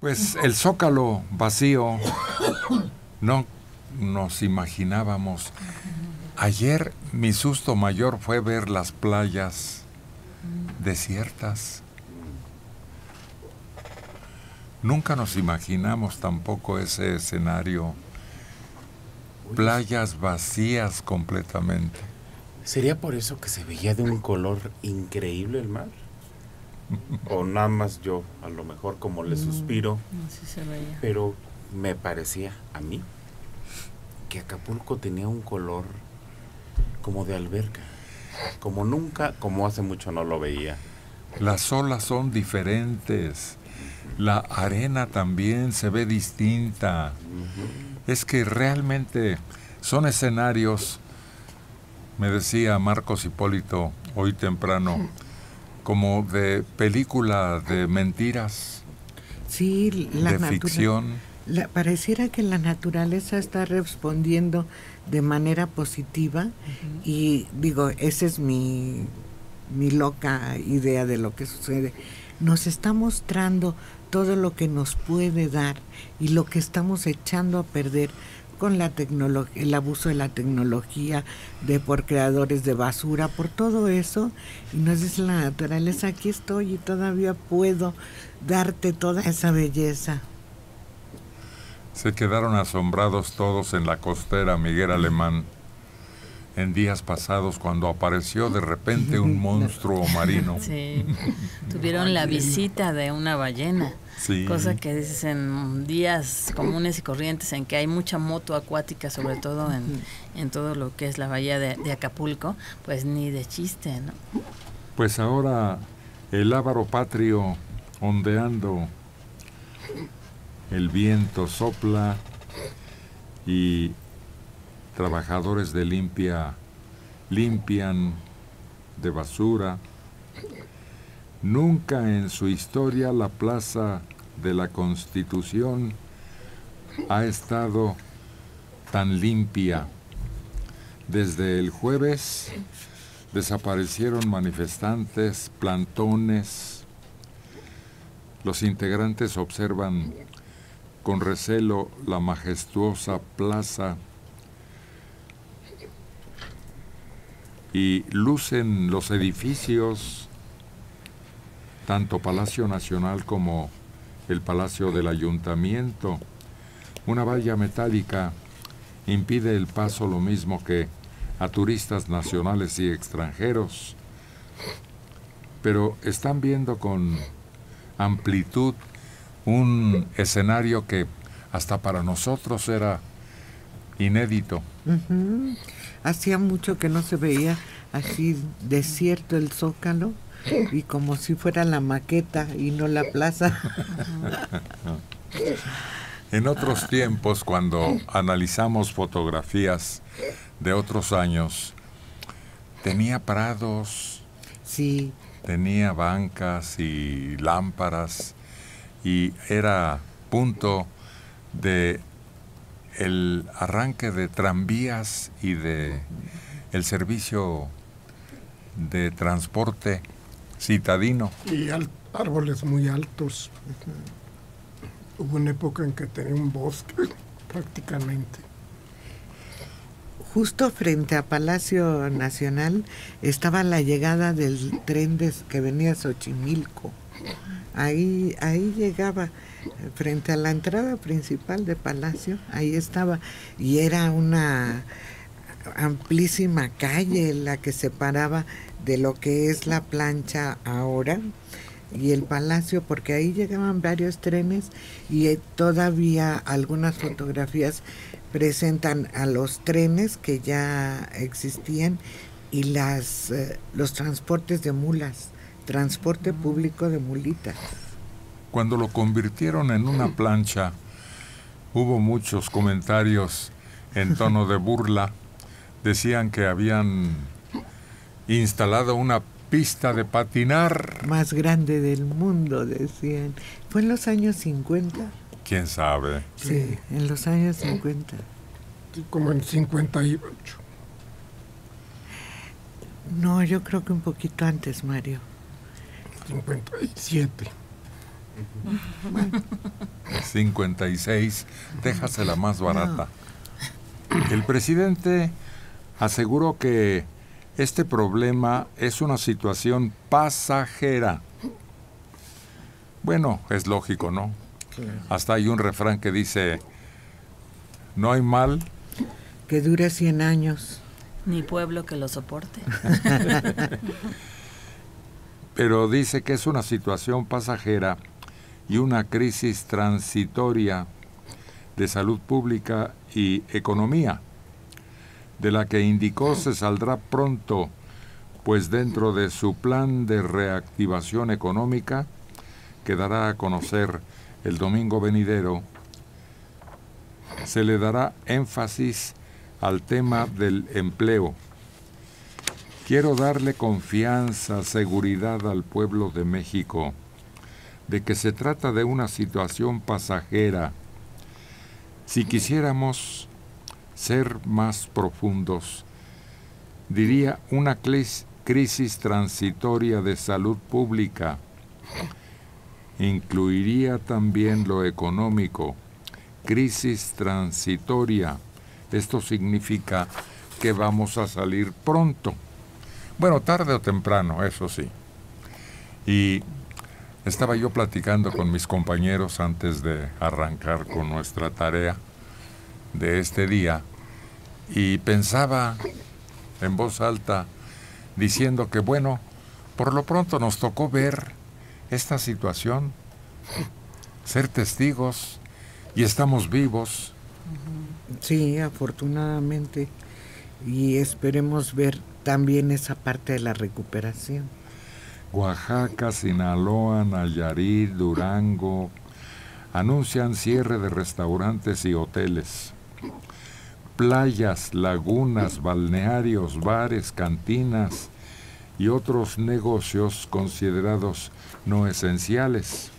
Pues el Zócalo vacío, no nos imaginábamos. Ayer mi susto mayor fue ver las playas desiertas. Nunca nos imaginamos tampoco ese escenario. Playas vacías completamente. ¿Sería por eso que se veía de un color increíble el mar? O nada más yo, a lo mejor como le suspiro, sí se veía. Pero me parecía a mí que Acapulco tenía un color como de alberca, como nunca, como hace mucho no lo veía. Las olas son diferentes, la arena también se ve distinta. Es que realmente son escenarios, me decía Marcos Hipólito hoy temprano, como de película de mentiras, sí, la de ficción. Pareciera que la naturaleza está respondiendo de manera positiva. Y digo, esa es mi loca idea de lo que sucede. Nos está mostrando todo lo que nos puede dar y lo que estamos echando a perder con la tecnología, el abuso de la tecnología, por creadores de basura, por todo eso. Y nos dice la naturaleza, aquí estoy y todavía puedo darte toda esa belleza. Se quedaron asombrados todos en la costera, Miguel Alemán, en días pasados, cuando apareció de repente un monstruo marino. Sí, tuvieron la visita de una ballena. Sí. Cosa que dices en días comunes y corrientes en que hay mucha moto acuática, sobre todo en todo lo que es la bahía de Acapulco, pues ni de chiste, ¿no? Pues ahora el ávaro patrio ondeando, el viento sopla y trabajadores de limpian de basura. Nunca en su historia la plaza de la Constitución ha estado tan limpia. Desde el jueves desaparecieron manifestantes, plantones. Los integrantes observan con recelo la majestuosa plaza y lucen los edificios, tanto Palacio Nacional como el Palacio del Ayuntamiento. Una valla metálica impide el paso, lo mismo que a turistas nacionales y extranjeros. Pero están viendo con amplitud un escenario que hasta para nosotros era inédito. Hacía mucho que no se veía así desierto el Zócalo. Y como si fuera la maqueta y no la plaza. En otros tiempos, cuando analizamos fotografías de otros años, tenía prados, sí, tenía bancas y lámparas, y era punto de el arranque de tranvías y de el servicio de transporte citadino. Y árboles muy altos. Hubo una época en que tenía un bosque prácticamente. Justo frente a Palacio Nacional estaba la llegada del tren que venía a Xochimilco. Ahí llegaba, frente a la entrada principal de Palacio, ahí estaba. Y era una amplísima calle la que separaba de lo que es la plancha ahora y el Palacio, porque ahí llegaban varios trenes. Y todavía algunas fotografías presentan a los trenes que ya existían y los transportes de mulas, transporte público de mulitas. Cuando lo convirtieron en una plancha, hubo muchos comentarios en tono de burla. Decían que habían instalado una pista de patinar más grande del mundo, decían. ¿Fue en los años 50? ¿Quién sabe? Sí, en los años 50. Sí, como en 58. No, yo creo que un poquito antes, Mario. 57. Bueno. 56, déjasela más barata. No. El presidente aseguró que este problema es una situación pasajera. Bueno, es lógico, ¿no? Claro. Hasta hay un refrán que dice, no hay mal que dure 100 años. Ni pueblo que lo soporte. Pero dice que es una situación pasajera y una crisis transitoria de salud pública y economía, de la que indicó se saldrá pronto, pues dentro de su plan de reactivación económica, que dará a conocer el domingo venidero, se le dará énfasis al tema del empleo. Quiero darle confianza, seguridad al pueblo de México, de que se trata de una situación pasajera. Si quisiéramos ser más profundos, diría una crisis transitoria de salud pública. Incluiría también lo económico, crisis transitoria. Esto significa que vamos a salir pronto. Bueno, tarde o temprano, eso sí. Y estaba yo platicando con mis compañeros antes de arrancar con nuestra tarea de este día y pensaba en voz alta diciendo que, bueno, por lo pronto nos tocó ver esta situación, ser testigos, y estamos vivos. Sí, afortunadamente, y esperemos ver también esa parte de la recuperación. Oaxaca, Sinaloa, Nayarit, Durango anuncian cierre de restaurantes y hoteles. Playas, lagunas, balnearios, bares, cantinas y otros negocios considerados no esenciales.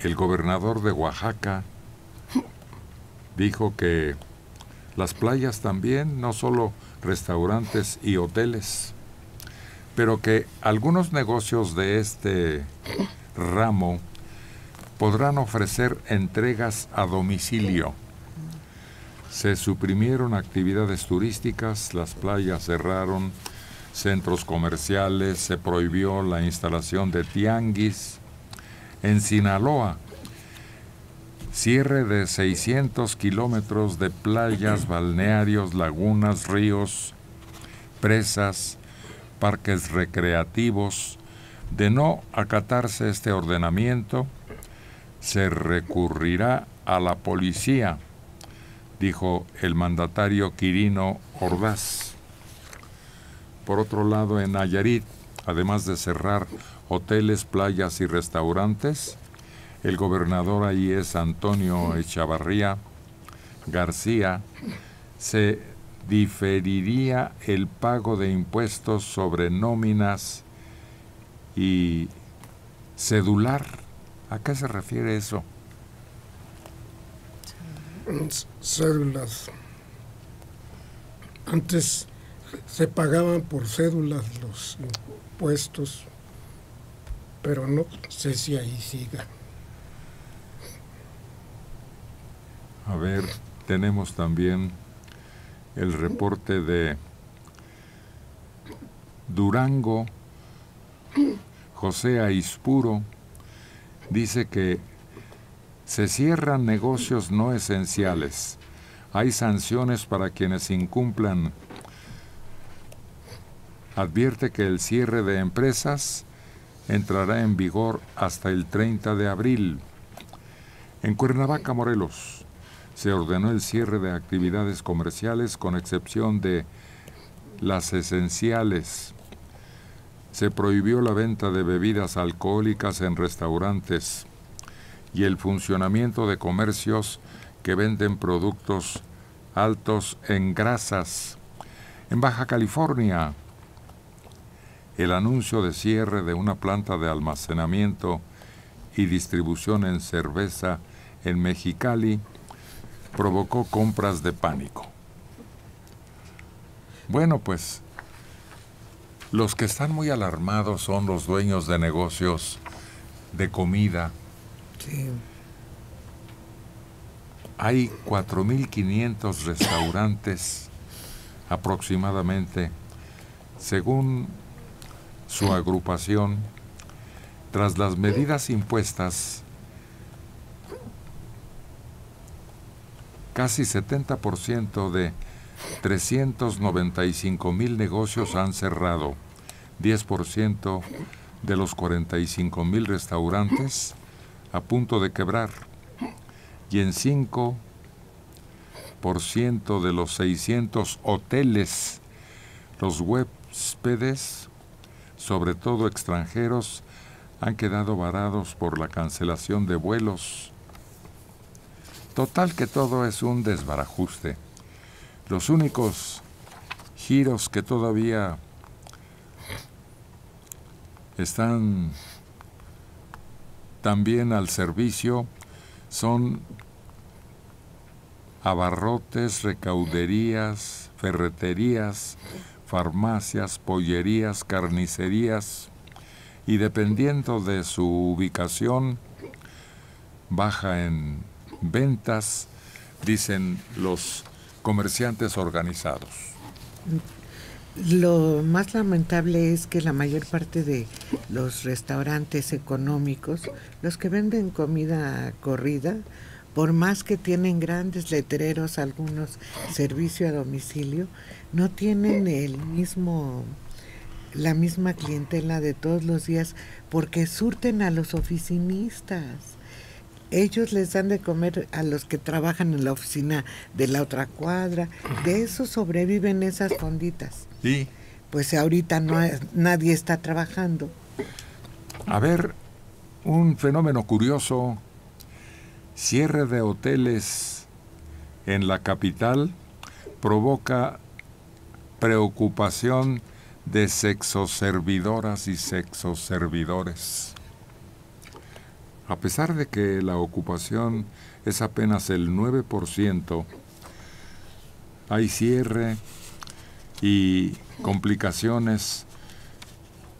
El gobernador de Oaxaca dijo que las playas también, no solo restaurantes y hoteles, pero que algunos negocios de este ramo podrán ofrecer entregas a domicilio. Se suprimieron actividades turísticas, las playas cerraron, centros comerciales, se prohibió la instalación de tianguis. En Sinaloa, cierre de 600 kilómetros de playas, balnearios, lagunas, ríos, presas, parques recreativos. De no acatarse este ordenamiento, se recurrirá a la policía, dijo el mandatario Quirino Ordaz. Por otro lado, en Nayarit, además de cerrar hoteles, playas y restaurantes, el gobernador ahí es Antonio Echavarría García, se diferiría el pago de impuestos sobre nóminas y cedular. ¿A qué se refiere eso? Cédulas. Antes se pagaban por cédulas los impuestos, pero no sé si ahí siga. A ver, tenemos también el reporte de Durango. José Aizpuro dice que se cierran negocios no esenciales. Hay sanciones para quienes incumplan. Advierte que el cierre de empresas entrará en vigor hasta el 30 de abril. En Cuernavaca, Morelos, se ordenó el cierre de actividades comerciales con excepción de las esenciales. Se prohibió la venta de bebidas alcohólicas en restaurantes y el funcionamiento de comercios que venden productos altos en grasas. En Baja California, el anuncio de cierre de una planta de almacenamiento y distribución en cerveza en Mexicali provocó compras de pánico. Bueno, pues, los que están muy alarmados son los dueños de negocios de comida, sí, hay 4.500 restaurantes aproximadamente, según su agrupación. Tras las medidas impuestas, casi 70% de 395,000 negocios han cerrado, 10% de los 45,000 restaurantes a punto de quebrar, y en 5% de los 600 hoteles, los huéspedes, sobre todo extranjeros, han quedado varados por la cancelación de vuelos. Total que todo es un desbarajuste. Los únicos giros que todavía están también al servicio son abarrotes, recauderías, ferreterías, farmacias, pollerías, carnicerías, y dependiendo de su ubicación, baja en ventas, dicen los comerciantes organizados. Lo más lamentable es que la mayor parte de los restaurantes económicos, los que venden comida corrida, por más que tienen grandes letreros, algunos servicio a domicilio, no tienen la misma clientela de todos los días, porque surten a los oficinistas. Ellos les dan de comer a los que trabajan en la oficina de la otra cuadra. De eso sobreviven esas fonditas. Sí. Pues ahorita no, nadie está trabajando. A ver, un fenómeno curioso. Cierre de hoteles en la capital provoca preocupación de sexoservidoras y sexoservidores. A pesar de que la ocupación es apenas el 9%, hay cierre y complicaciones,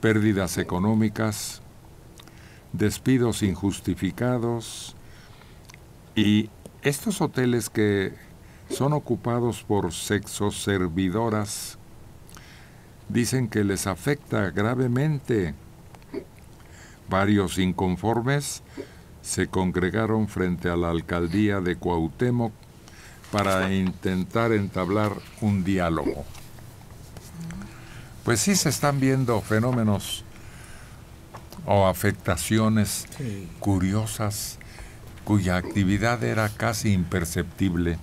pérdidas económicas, despidos injustificados, y estos hoteles que son ocupados por sexoservidoras dicen que les afecta gravemente. Varios inconformes se congregaron frente a la alcaldía de Cuauhtémoc para intentar entablar un diálogo. Pues sí se están viendo fenómenos o afectaciones curiosas cuya actividad era casi imperceptible.